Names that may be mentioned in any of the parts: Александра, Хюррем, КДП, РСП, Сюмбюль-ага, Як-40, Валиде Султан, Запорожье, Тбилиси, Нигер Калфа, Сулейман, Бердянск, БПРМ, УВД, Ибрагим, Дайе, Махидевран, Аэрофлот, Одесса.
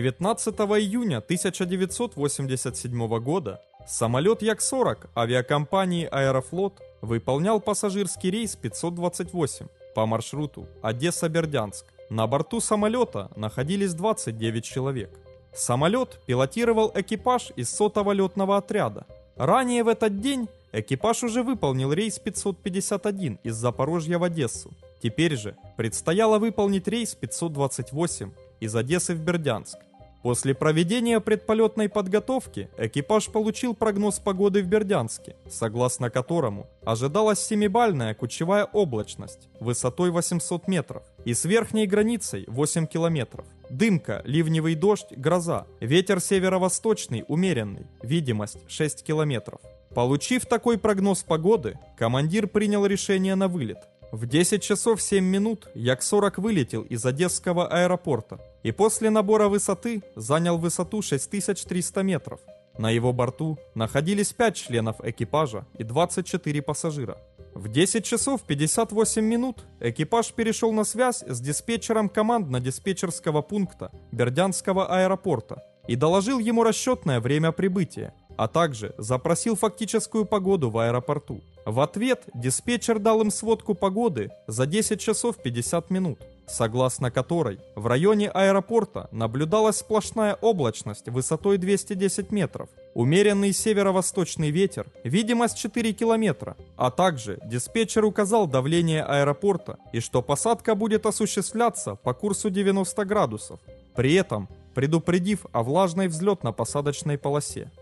19 июня 1987 года самолет Як-40 авиакомпании «Аэрофлот» выполнял пассажирский рейс 528 по маршруту Одесса-Бердянск. На борту самолета находились 29 человек. Самолет пилотировал экипаж из 100-го летного отряда. Ранее в этот день экипаж уже выполнил рейс 551 из Запорожья в Одессу. Теперь же предстояло выполнить рейс 528 из Одессы в Бердянск. После проведения предполетной подготовки экипаж получил прогноз погоды в Бердянске, согласно которому ожидалась 7-бальная кучевая облачность высотой 800 метров и с верхней границей 8 километров. Дымка, ливневый дождь, гроза, ветер северо-восточный умеренный, видимость 6 километров. Получив такой прогноз погоды, командир принял решение на вылет. В 10 часов 7 минут Як-40 вылетел из Одесского аэропорта и после набора высоты занял высоту 6300 метров. На его борту находились 5 членов экипажа и 24 пассажира. В 10 часов 58 минут экипаж перешел на связь с диспетчером командно-диспетчерского пункта Бердянского аэропорта и доложил ему расчетное время прибытия, а также запросил фактическую погоду в аэропорту. В ответ диспетчер дал им сводку погоды за 10 часов 50 минут, согласно которой в районе аэропорта наблюдалась сплошная облачность высотой 210 метров, умеренный северо-восточный ветер, видимость 4 километра, а также диспетчер указал давление аэропорта и что посадка будет осуществляться по курсу 90 градусов, при этом предупредив о влажной взлетно-посадочной полосе.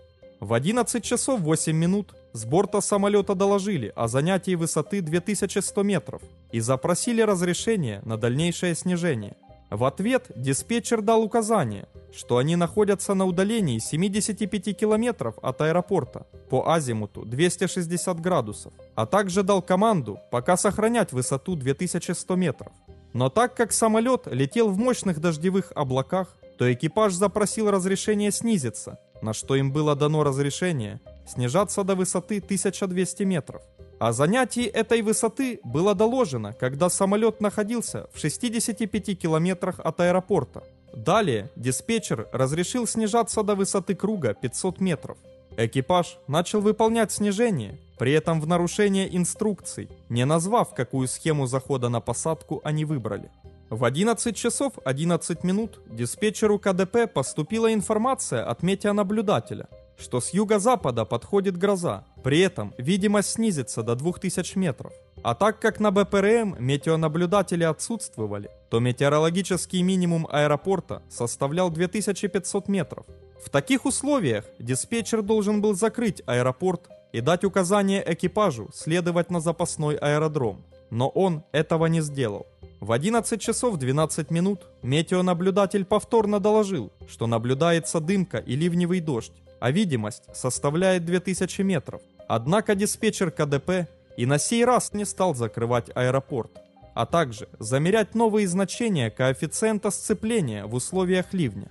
В 11 часов 8 минут с борта самолета доложили о занятии высоты 2100 метров и запросили разрешение на дальнейшее снижение. В ответ диспетчер дал указание, что они находятся на удалении 75 километров от аэропорта по азимуту 260 градусов, а также дал команду пока сохранять высоту 2100 метров. Но так как самолет летел в мощных дождевых облаках, то экипаж запросил разрешение снизиться, на что им было дано разрешение снижаться до высоты 1200 метров. О занятии этой высоты было доложено, когда самолет находился в 65 километрах от аэропорта. Далее диспетчер разрешил снижаться до высоты круга 500 метров. Экипаж начал выполнять снижение, при этом в нарушение инструкций, не назвав, какую схему захода на посадку они выбрали. В 11 часов 11 минут диспетчеру КДП поступила информация от метеонаблюдателя, что с юго-запада подходит гроза, при этом видимость снизится до 2000 метров. А так как на БПРМ метеонаблюдатели отсутствовали, то метеорологический минимум аэропорта составлял 2500 метров. В таких условиях диспетчер должен был закрыть аэропорт и дать указание экипажу следовать на запасной аэродром, но он этого не сделал. В 11 часов 12 минут метеонаблюдатель повторно доложил, что наблюдается дымка и ливневый дождь, а видимость составляет 2000 метров. Однако диспетчер КДП и на сей раз не стал закрывать аэропорт, а также замерять новые значения коэффициента сцепления в условиях ливня.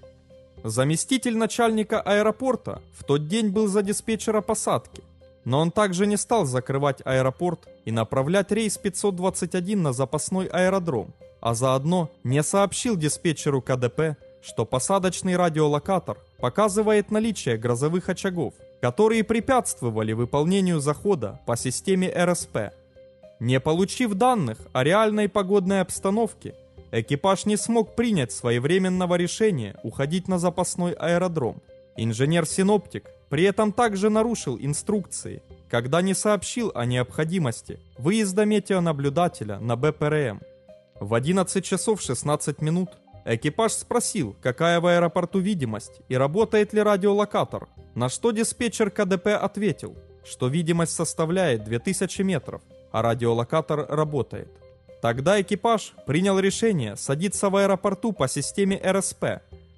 Заместитель начальника аэропорта в тот день был за диспетчера посадки, но он также не стал закрывать аэропорт и направлять рейс 521 на запасной аэродром, а заодно не сообщил диспетчеру КДП, что посадочный радиолокатор показывает наличие грозовых очагов, которые препятствовали выполнению захода по системе РСП. Не получив данных о реальной погодной обстановке, экипаж не смог принять своевременного решения уходить на запасной аэродром. Инженер-синоптик при этом также нарушил инструкции, когда не сообщил о необходимости выезда метеонаблюдателя на БПРМ. В 11 часов 16 минут экипаж спросил, какая в аэропорту видимость и работает ли радиолокатор, на что диспетчер КДП ответил, что видимость составляет 2000 метров, а радиолокатор работает. Тогда экипаж принял решение садиться в аэропорту по системе РСП,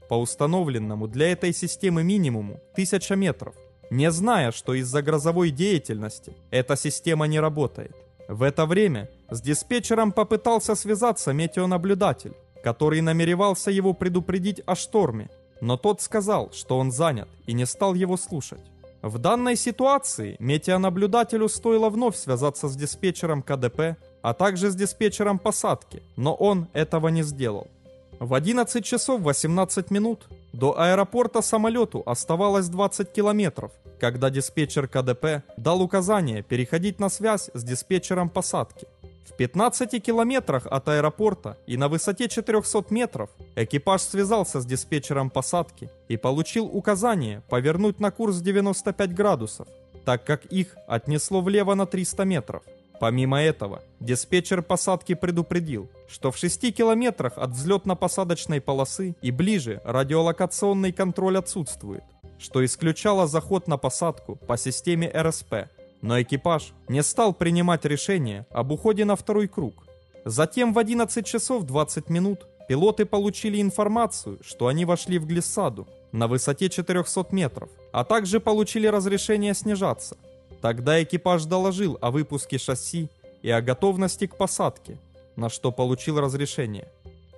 по установленному для этой системы минимуму 1000 метров, не зная, что из-за грозовой деятельности эта система не работает. В это время с диспетчером попытался связаться метеонаблюдатель, который намеревался его предупредить о шторме, но тот сказал, что он занят и не стал его слушать. В данной ситуации метеонаблюдателю стоило вновь связаться с диспетчером КДП, а также с диспетчером посадки, но он этого не сделал. В 11 часов 18 минут до аэропорта самолету оставалось 20 километров, когда диспетчер КДП дал указание переходить на связь с диспетчером посадки. В 15 километрах от аэропорта и на высоте 400 метров экипаж связался с диспетчером посадки и получил указание повернуть на курс 95 градусов, так как их отнесло влево на 300 метров. Помимо этого, диспетчер посадки предупредил, что в 6 километрах от взлетно-посадочной полосы и ближе радиолокационный контроль отсутствует, что исключало заход на посадку по системе РСП. Но экипаж не стал принимать решение об уходе на второй круг. Затем в 11 часов 20 минут пилоты получили информацию, что они вошли в глиссаду на высоте 400 метров, а также получили разрешение снижаться. Тогда экипаж доложил о выпуске шасси и о готовности к посадке, на что получил разрешение.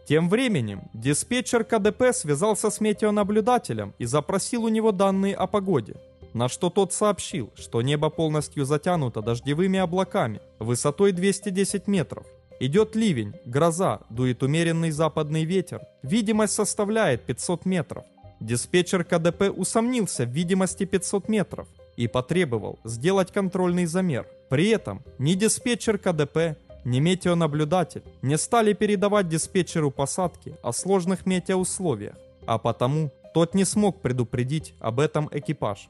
Тем временем диспетчер КДП связался с метеонаблюдателем и запросил у него данные о погоде, на что тот сообщил, что небо полностью затянуто дождевыми облаками высотой 210 метров. Идет ливень, гроза, дует умеренный западный ветер, видимость составляет 500 метров. Диспетчер КДП усомнился в видимости 500 метров и потребовал сделать контрольный замер. При этом ни диспетчер КДП, ни метеонаблюдатель не стали передавать диспетчеру посадки о сложных метеоусловиях, а потому тот не смог предупредить об этом экипаж.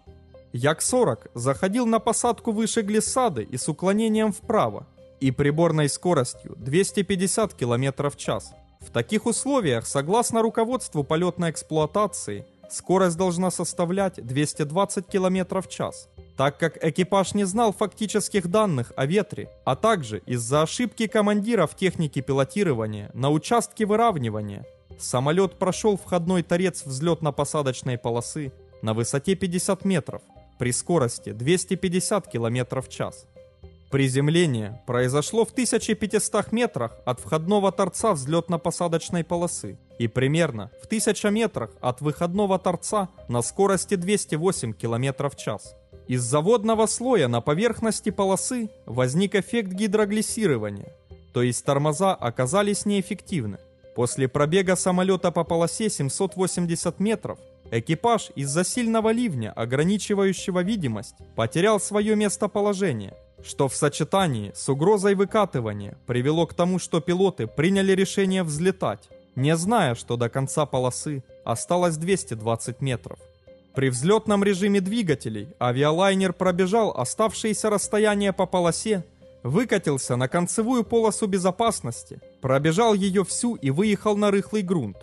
Як-40 заходил на посадку выше глиссады и с уклонением вправо и приборной скоростью 250 км в час. В таких условиях, согласно руководству полетной эксплуатации, скорость должна составлять 220 км в час, так как экипаж не знал фактических данных о ветре, а также из-за ошибки командира в технике пилотирования на участке выравнивания. Самолет прошел входной торец взлетно-посадочной полосы на высоте 50 метров, при скорости 250 км в час. Приземление произошло в 1500 метрах от входного торца взлетно-посадочной полосы и примерно в 1000 метрах от выходного торца на скорости 208 км в час. Из-за водного слоя на поверхности полосы возник эффект гидроглиссирования, то есть тормоза оказались неэффективны. После пробега самолета по полосе 780 метров экипаж из-за сильного ливня, ограничивающего видимость, потерял свое местоположение, что в сочетании с угрозой выкатывания привело к тому, что пилоты приняли решение взлетать, не зная, что до конца полосы осталось 220 метров. При взлетном режиме двигателей авиалайнер пробежал оставшееся расстояние по полосе, выкатился на концевую полосу безопасности, пробежал ее всю и выехал на рыхлый грунт.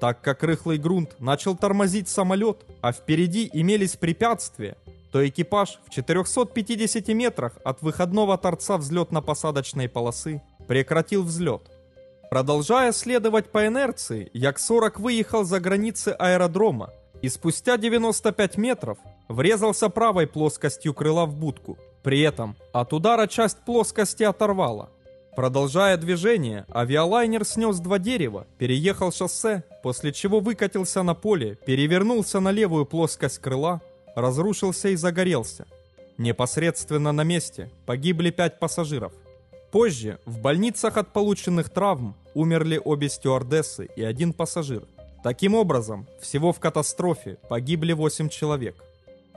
Так как рыхлый грунт начал тормозить самолет, а впереди имелись препятствия, то экипаж в 450 метрах от выходного торца взлетно-посадочной полосы прекратил взлет. Продолжая следовать по инерции, Як-40 выехал за границы аэродрома и спустя 95 метров врезался правой плоскостью крыла в будку. При этом от удара часть плоскости оторвала. Продолжая движение, авиалайнер снес два дерева, переехал шоссе, после чего выкатился на поле, перевернулся на левую плоскость крыла, разрушился и загорелся. Непосредственно на месте погибли 5 пассажиров. Позже в больницах от полученных травм умерли обе стюардессы и 1 пассажир. Таким образом, всего в катастрофе погибли 8 человек.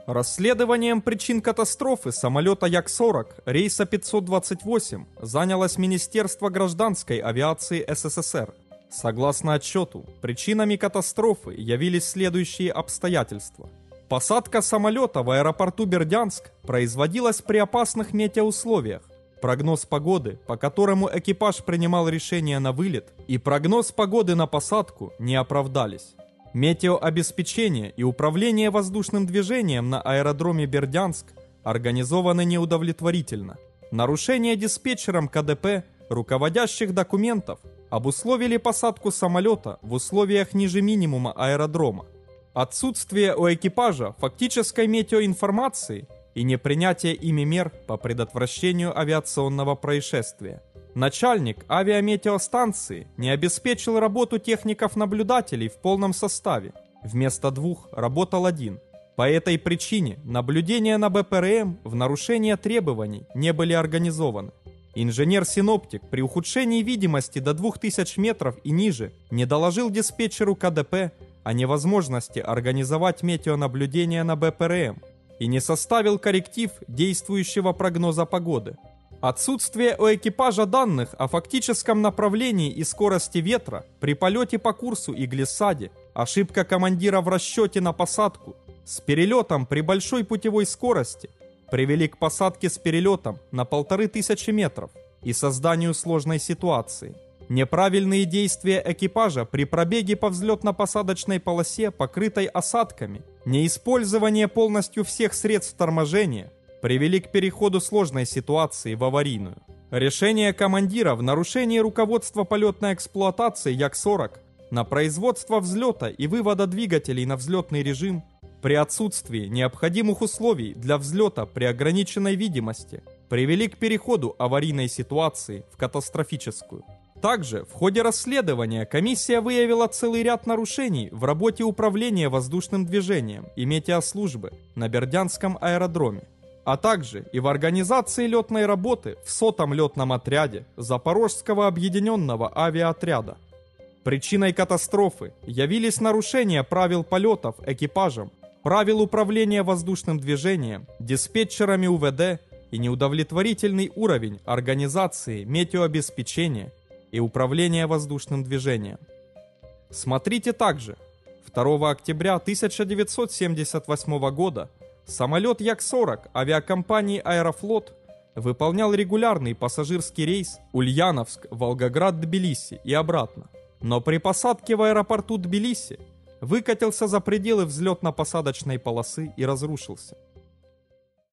Расследованием причин катастрофы самолета Як-40 рейса 528 занялось Министерство гражданской авиации СССР. Согласно отчету, причинами катастрофы явились следующие обстоятельства. Посадка самолета в аэропорту Бердянск производилась при опасных метеоусловиях. Прогноз погоды, по которому экипаж принимал решение на вылет, и прогноз погоды на посадку не оправдались. Метеообеспечение и управление воздушным движением на аэродроме Бердянск организованы неудовлетворительно. Нарушение диспетчером КДП руководящих документов обусловили посадку самолета в условиях ниже минимума аэродрома. Отсутствие у экипажа фактической метеоинформации и непринятие ими мер по предотвращению авиационного происшествия. Начальник авиаметеостанции не обеспечил работу техников-наблюдателей в полном составе. Вместо 2 работал 1. По этой причине наблюдения на БПРМ в нарушение требований не были организованы. Инженер-синоптик при ухудшении видимости до 2000 метров и ниже не доложил диспетчеру КДП о невозможности организовать метеонаблюдение на БПРМ и не составил корректив действующего прогноза погоды. Отсутствие у экипажа данных о фактическом направлении и скорости ветра при полете по курсу и глиссаде, ошибка командира в расчете на посадку с перелетом при большой путевой скорости привели к посадке с перелетом на 1500 метров и созданию сложной ситуации. Неправильные действия экипажа при пробеге по взлетно-посадочной полосе, покрытой осадками, неиспользование полностью всех средств торможения привели к переходу сложной ситуации в аварийную. Решение командира в нарушении руководства полетной эксплуатации Як-40 на производство взлета и вывода двигателей на взлетный режим при отсутствии необходимых условий для взлета при ограниченной видимости привели к переходу аварийной ситуации в катастрофическую. Также в ходе расследования комиссия выявила целый ряд нарушений в работе управления воздушным движением и метеослужбы на Бердянском аэродроме, а также и в организации летной работы в 100-м летном отряде Запорожского объединенного авиаотряда. Причиной катастрофы явились нарушения правил полетов экипажем, правил управления воздушным движением, диспетчерами УВД и неудовлетворительный уровень организации метеообеспечения и управления воздушным движением. Смотрите также. 2 октября 1978 года самолет Як-40 авиакомпании «Аэрофлот» выполнял регулярный пассажирский рейс Ульяновск-Волгоград-Тбилиси и обратно, но при посадке в аэропорту Тбилиси выкатился за пределы взлетно-посадочной полосы и разрушился.